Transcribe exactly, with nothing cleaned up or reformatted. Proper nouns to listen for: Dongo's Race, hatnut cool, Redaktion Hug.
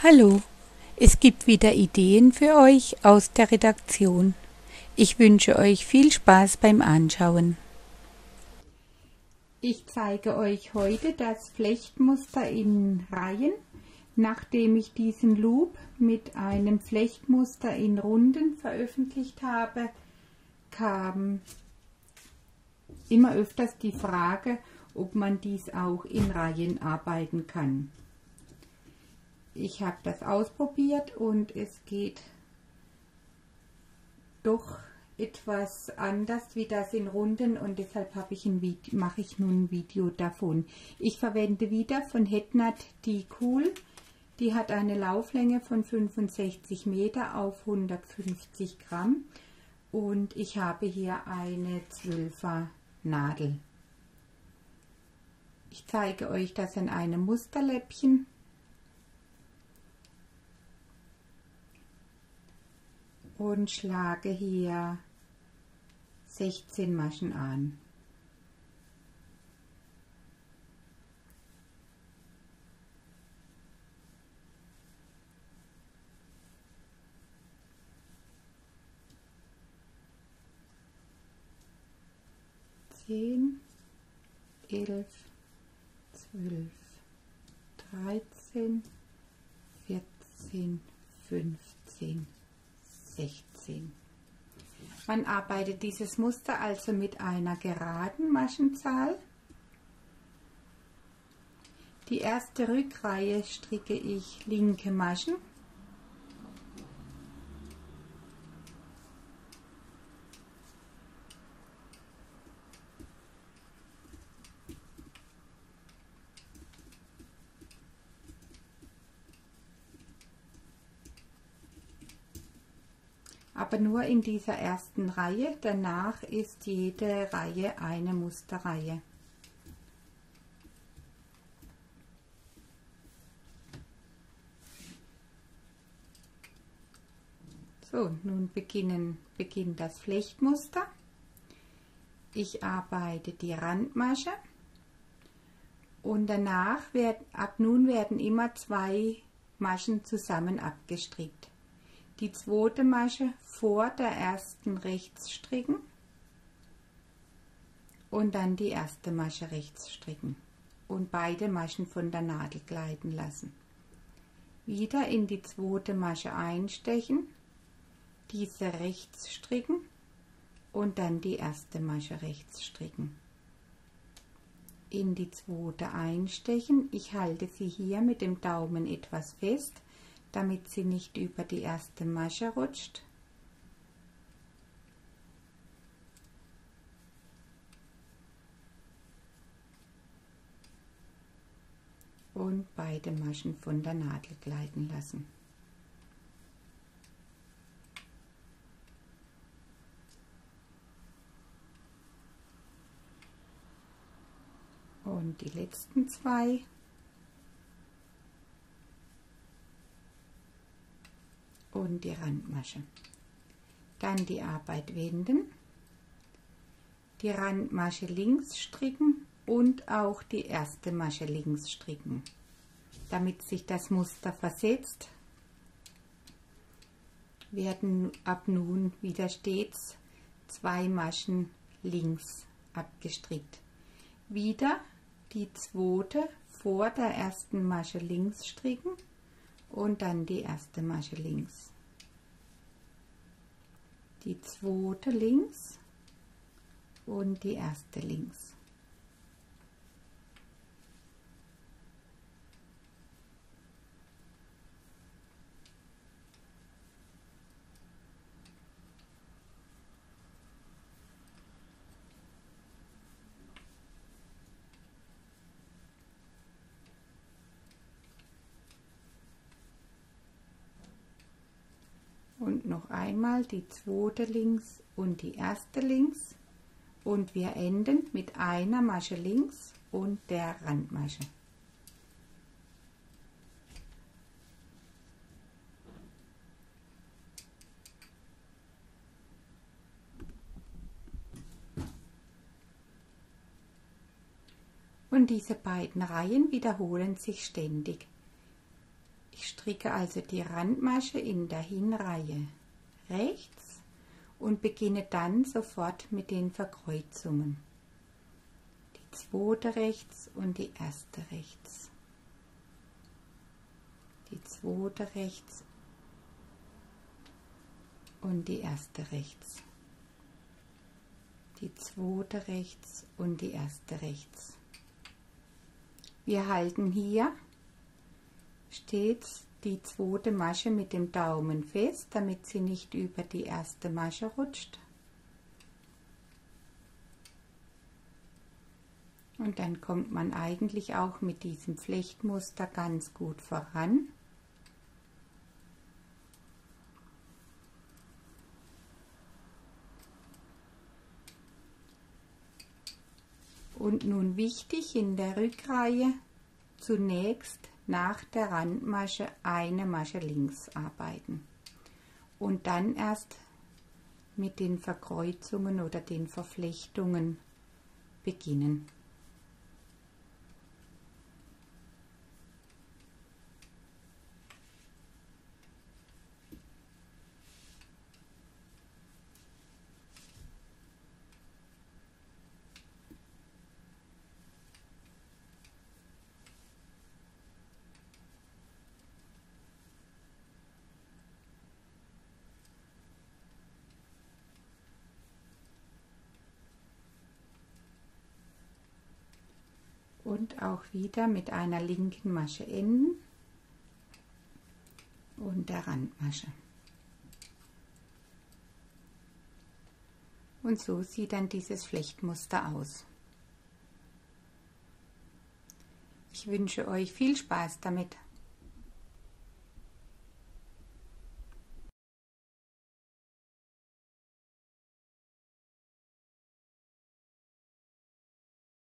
Hallo, es gibt wieder Ideen für euch aus der Redaktion. Ich wünsche euch viel Spaß beim Anschauen. Ich zeige euch heute das Flechtmuster in Reihen, nachdem ich diesen Loop mit einem Flechtmuster in Runden veröffentlicht habe, kam immer öfters die Frage, ob man dies auch in Reihen arbeiten kann. Ich habe das ausprobiert und es geht doch etwas anders wie das in Runden und deshalb habe ich ein Video, mache ich nun ein Video davon. Ich verwende wieder von Hatnut die Cool. Die hat eine Lauflänge von fünfundsechzig Meter auf hundertfünfzig Gramm und ich habe hier eine Zwölfer Nadel. Ich zeige euch das in einem Musterläppchen. Und schlage hier sechzehn Maschen an. zehn, elf, zwölf, dreizehn, vierzehn, fünfzehn, sechzehn. Man arbeitet dieses Muster also mit einer geraden Maschenzahl. Die erste Rückreihe stricke ich linke Maschen. Aber nur in dieser ersten Reihe, danach ist jede Reihe eine Musterreihe. So, nun beginnen, beginnt das Flechtmuster. Ich arbeite die Randmasche und danach wird, ab nun werden immer zwei Maschen zusammen abgestrickt. Die zweite Masche vor der ersten rechts stricken und dann die erste Masche rechts stricken und beide Maschen von der Nadel gleiten lassen. Wieder in die zweite Masche einstechen, diese rechts stricken und dann die erste Masche rechts stricken. In die zweite einstechen, ich halte sie hier mit dem Daumen etwas fest, damit sie nicht über die erste Masche rutscht. Und beide Maschen von der Nadel gleiten lassen. Und die letzten zwei. Und die Randmasche. Dann die Arbeit wenden, die Randmasche links stricken und auch die erste Masche links stricken, damit sich das Muster versetzt, werden ab nun wieder stets zwei Maschen links abgestrickt. Wieder die zweite vor der ersten Masche links stricken und dann die erste Masche links, die zweite links und die erste links. Und noch einmal die zweite links und die erste links und wir enden mit einer Masche links und der Randmasche. Und diese beiden Reihen wiederholen sich ständig. Stricke also die Randmasche in der Hinreihe rechts und beginne dann sofort mit den Verkreuzungen. Die zweite rechts und die erste rechts. Die zweite rechts und die erste rechts. Die zweite rechts und die erste rechts. Wir halten hier stets die zweite Masche mit dem Daumen fest, damit sie nicht über die erste Masche rutscht. Und dann kommt man eigentlich auch mit diesem Flechtmuster ganz gut voran. Und nun wichtig, in der Rückreihe zunächst nach der Randmasche eine Masche links arbeiten und dann erst mit den Verkreuzungen oder den Verflechtungen beginnen. Und auch wieder mit einer linken Masche enden und der Randmasche. Und so sieht dann dieses Flechtmuster aus. Ich wünsche euch viel Spaß damit.